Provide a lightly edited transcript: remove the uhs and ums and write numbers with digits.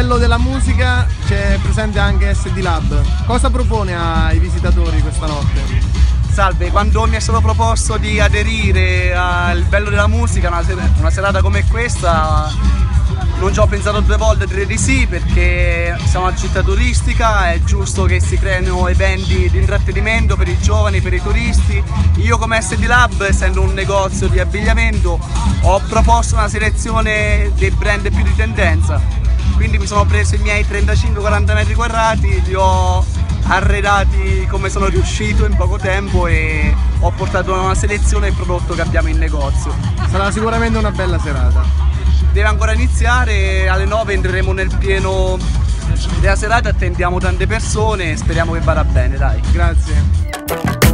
bello della musica c'è presente anche SD Lab. Cosa propone ai visitatori questa notte? Salve, quando mi è stato proposto di aderire al bello della musica, una serata come questa, non ci ho pensato due volte, direi di sì, perché siamo una città turistica, è giusto che si creino eventi di intrattenimento per i giovani, per i turisti. Io come SD Lab, essendo un negozio di abbigliamento, ho proposto una selezione dei brand più di tendenza, quindi mi sono preso i miei 35-40 metri quadrati, li ho arredati come sono riuscito in poco tempo e ho portato una selezione del prodotto che abbiamo in negozio. Sarà sicuramente una bella serata. Deve ancora iniziare, alle 9 entreremo nel pieno della serata, attendiamo tante persone e speriamo che vada bene, dai. Grazie.